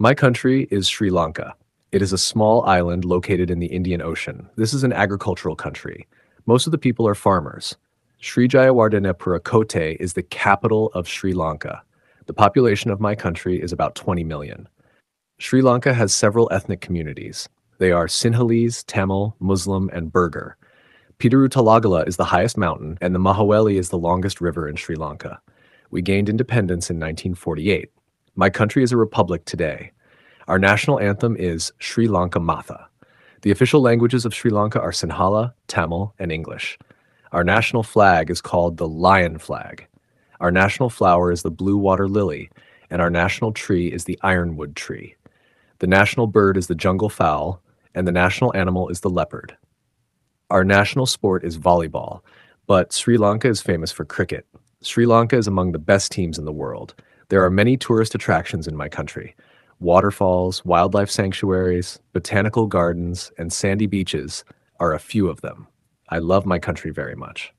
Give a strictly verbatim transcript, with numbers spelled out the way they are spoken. My country is Sri Lanka. It is a small island located in the Indian Ocean. This is an agricultural country. Most of the people are farmers. Sri Jayawardenepura Kotte is the capital of Sri Lanka. The population of my country is about twenty million. Sri Lanka has several ethnic communities. They are Sinhalese, Tamil, Muslim, and Burgher. Pidurutalagala is the highest mountain, and the Mahaweli is the longest river in Sri Lanka. We gained independence in nineteen forty-eight. My country is a republic today. Our national anthem is Sri Lanka Matha. The official languages of Sri Lanka are Sinhala, Tamil, and English. Our national flag is called the Lion Flag. Our national flower is the blue water lily, and our national tree is the ironwood tree. The national bird is the jungle fowl, and the national animal is the leopard. Our national sport is volleyball, but Sri Lanka is famous for cricket. Sri Lanka is among the best teams in the world. There are many tourist attractions in my country: waterfalls, wildlife sanctuaries, botanical gardens, and sandy beaches are a few of them. I love my country very much.